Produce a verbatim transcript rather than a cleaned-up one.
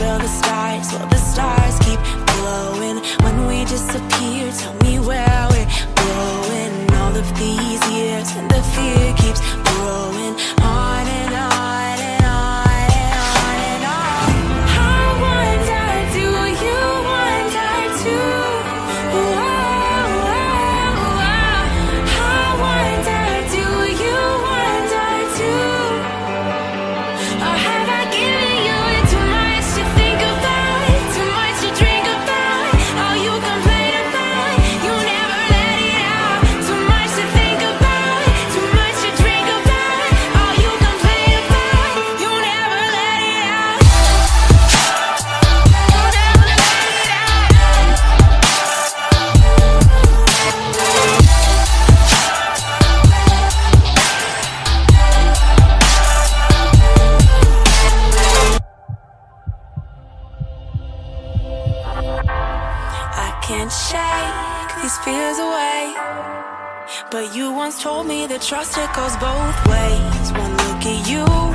will the stars, will the stars keep glowing when we disappear? Tell me where we're going. All of these years and the fear keeps growing on and on and on and on and on. I wonder, do you wonder too? Whoa, whoa, whoa. I wonder, do you wonder too? Or have I given you it too much to think about, too much to drink about? All you complain about, you never let it out. Too much to think about, too much to drink about. All you complain about, you never let it out. You never let it out. I can't shake these fears away, but you once told me that trust, it goes both ways. One look at you